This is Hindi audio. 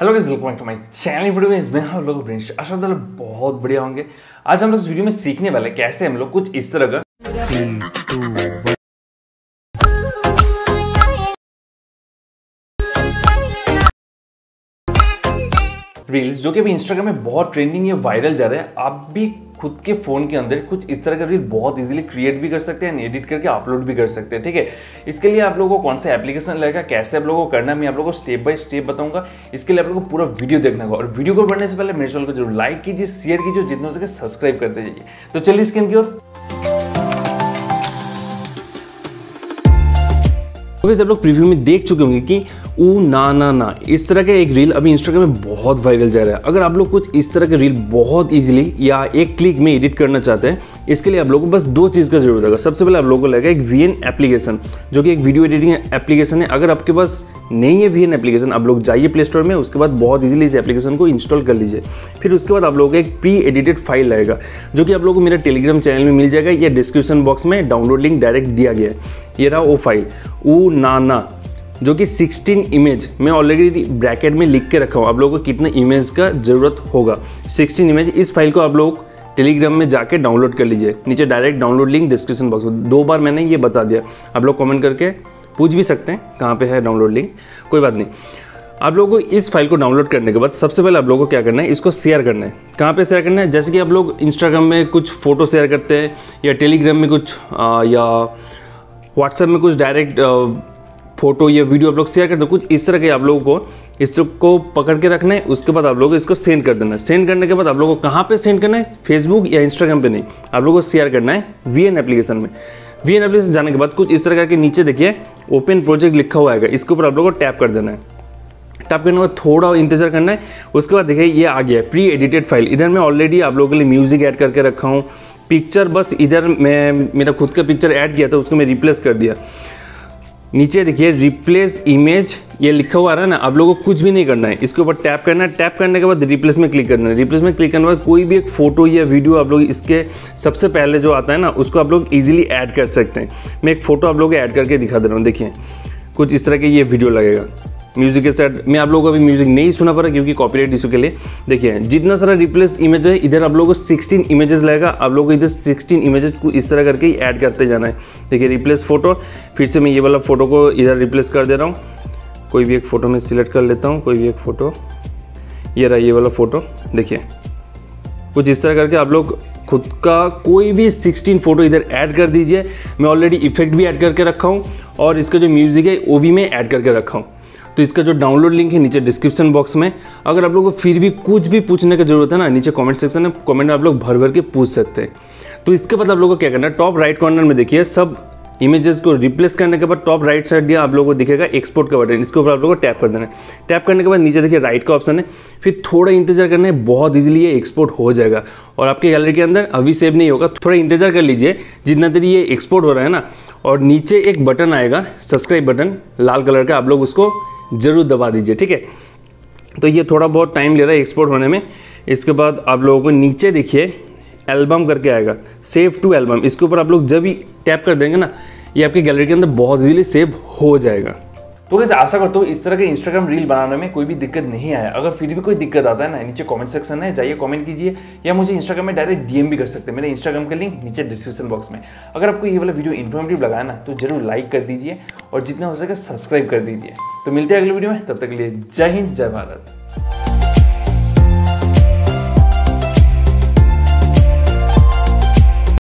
Hello guys, welcome back to my channel. Video में इसमें हम लोग आशा बहुत बढ़िया होंगे। आज हम लोग इस वीडियो में सीखने वाले कैसे हम लोग कुछ इस तरह का रील्स जो कि अभी इंस्टाग्राम में बहुत ट्रेंडिंग या वायरल जा रहा है, आप भी खुद के फोन के अंदर कुछ इस तरह का रील बहुत इजीली क्रिएट भी कर सकते हैं, एडिट करके अपलोड भी कर सकते हैं। ठीक है, इसके लिए आप लोगों को कौन सा एप्लीकेशन लगेगा, कैसे आप लोगों को करना, मैं आप लोगों को स्टेप बाय स्टेप बताऊंगा। इसके लिए आप लोगों को पूरा वीडियो देखना होगा और वीडियो को बढ़ने से पहले मेरे चैनल को जरूर लाइक कीजिए, शेयर कीजिए, जितना हो सके सब्सक्राइब करते जाइए। तो चलिए स्क्रीन की ओर। तो वैसे आप लोग प्रीव्यू में देख चुके होंगे कि ऊ ना ना ना इस तरह का एक रील अभी इंस्टाग्राम में बहुत वायरल जा रहा है। अगर आप लोग कुछ इस तरह के रील बहुत इजीली या एक क्लिक में एडिट करना चाहते हैं, इसके लिए आप लोगों को बस दो चीज़ का जरूरत होगा। सबसे पहले आप लोगों को लगेगा एक VN एप्लीकेशन, जो कि एक वीडियो एडिटिंग एप्लीकेशन है। अगर आपके पास नहीं है VN एप्लीकेशन, आप लोग जाइए प्ले स्टोर में, उसके बाद बहुत इजीली इस एप्लीकेशन को इंस्टॉल कर लीजिए। फिर उसके बाद आप लोगों को एक प्री एडिटेड फाइल आएगा, जो कि आप लोगों को मेरा टेलीग्राम चैनल में मिल जाएगा या डिस्क्रिप्शन बॉक्स में डाउनलोड लिंक डायरेक्ट दिया गया है। ये रहा वो फाइल ऊ ना ना, जो कि 16 इमेज मैं ऑलरेडी ब्रैकेट में लिख के रखा हूँ। आप लोगों को कितना इमेज का ज़रूरत होगा, 16 इमेज। इस फाइल को आप लोग टेलीग्राम में जाके डाउनलोड कर लीजिए, नीचे direct download link description box में। दो बार मैंने ये बता दिया, आप लोग कमेंट करके पूछ भी सकते हैं कहाँ पे है डाउनलोड लिंक, कोई बात नहीं। आप लोगों को इस फाइल को डाउनलोड करने के बाद सबसे पहले आप लोगों को क्या करना है, इसको शेयर करना है। कहाँ पे शेयर करना है, जैसे कि आप लोग इंस्टाग्राम में कुछ फ़ोटो शेयर करते हैं या टेलीग्राम में कुछ या व्हाट्सएप में कुछ डायरेक्ट फोटो या वीडियो आप लोग शेयर कर दो, कुछ इस तरह के आप लोगों को इस चीज़ को पकड़ के रखना है। उसके बाद आप लोगों को इसको सेंड कर देना है। सेंड करने के बाद आप लोगों को कहाँ पे सेंड करना है, फेसबुक या इंस्टाग्राम पे नहीं, आप लोगों को शेयर करना है VN एप्लीकेशन में। VN एप्लीकेशन जाने के बाद कुछ इस तरह के नीचे देखिए ओपन प्रोजेक्ट लिखा हुआ है, इसके ऊपर आप लोगों को टैप कर देना है। टैप करने के बाद थोड़ा इंतजार करना है। उसके बाद देखिए ये आ गया प्री एडिटेड फाइल। इधर मैं ऑलरेडी आप लोगों के लिए म्यूज़िक ऐड करके रखा हूँ, पिक्चर बस इधर मैं मेरा खुद का पिक्चर ऐड किया था, उसको मैं रिप्लेस कर दिया। नीचे देखिए रिप्लेस इमेज ये लिखा हुआ रहा है ना, आप लोगों को कुछ भी नहीं करना है, इसके ऊपर टैप करना है। टैप करने के बाद रिप्लेस में क्लिक करना है। रिप्लेस में क्लिक करने के बाद कोई भी एक फोटो या वीडियो आप लोग इसके सबसे पहले जो आता है ना, उसको आप लोग इजीली ऐड कर सकते हैं। मैं एक फ़ोटो आप लोगों को ऐड करके दिखा दे रहा हूँ, देखिए कुछ इस तरह के ये वीडियो लगेगा म्यूज़िक के साथ। मैं आप लोगों को अभी म्यूज़िक नहीं सुना पा रहा क्योंकि कॉपीराइट इशू के लिए। देखिए जितना सारा रिप्लेस इमेज है, इधर आप लोगों को 16 इमेजेस लगेगा, आप लोगों को इधर 16 इमेजेस को इस तरह करके ऐड करते जाना है। देखिए रिप्लेस फ़ोटो, फिर से मैं ये वाला फ़ोटो को इधर रिप्लेस कर दे रहा हूँ। कोई भी एक फ़ोटो मैं सिलेक्ट कर लेता हूँ, कोई भी एक फ़ोटो, ये रहा ये वाला फ़ोटो। देखिए कुछ इस तरह करके आप लोग खुद का कोई भी 16 फ़ोटो इधर ऐड कर दीजिए। मैं ऑलरेडी इफेक्ट भी ऐड करके रखा हूँ और इसका जो म्यूज़िक है वो भी मैं ऐड करके रखा हूँ। तो इसका जो डाउनलोड लिंक है नीचे डिस्क्रिप्शन बॉक्स में। अगर आप लोगों को फिर भी कुछ भी पूछने की जरूरत है ना, नीचे कमेंट सेक्शन में कमेंट आप लोग भर भर के पूछ सकते हैं। तो इसके बाद आप लोगों को क्या करना है, टॉप राइट कॉर्नर में देखिए सब इमेजेस को रिप्लेस करने के बाद टॉप राइट साइड दिया आप लोगों को दिखेगा एक्सपोर्ट का बटन, इसके ऊपर आप लोगों को टैप कर देना है। टैप करने के बाद नीचे देखिए राइट का ऑप्शन है, फिर थोड़ा इंतजार करना है, बहुत इजीली ये एक्सपोर्ट हो जाएगा और आपके गैलरी के अंदर अभी सेव नहीं होगा। थोड़ा इंतजार कर लीजिए जितना देर ये एक्सपोर्ट हो रहा है ना। और नीचे एक बटन आएगा सब्सक्राइब बटन लाल कलर का, आप लोग उसको जरूर दबा दीजिए। ठीक है, तो ये थोड़ा बहुत टाइम ले रहा है एक्सपोर्ट होने में। इसके बाद आप लोगों को नीचे देखिए एल्बम करके आएगा, सेव टू एल्बम, इसके ऊपर आप लोग जब भी टैप कर देंगे ना, ये आपकी गैलरी के अंदर बहुत इजीली सेव हो जाएगा। तो वैसे आशा करता हूँ इस तरह के इंस्टाग्राम रील बनाने में कोई भी दिक्कत नहीं आया। अगर फिर भी कोई दिक्कत आता है ना, नीचे कमेंट सेक्शन है, जाइए कमेंट कीजिए या मुझे इंस्टाग्राम में डायरेक्ट DM भी कर सकते हैं। मेरे इंस्टाग्राम का लिंक नीचे डिस्क्रिप्शन बॉक्स में। अगर आपको ये वाला वीडियो इन्फॉर्मेटिव लगा ना, तो जरूर लाइक कर दीजिए और जितना हो सके सब्सक्राइब कर दीजिए। तो मिलते हैं अगले वीडियो में, तब तक के लिए जय हिंद, जय भारत।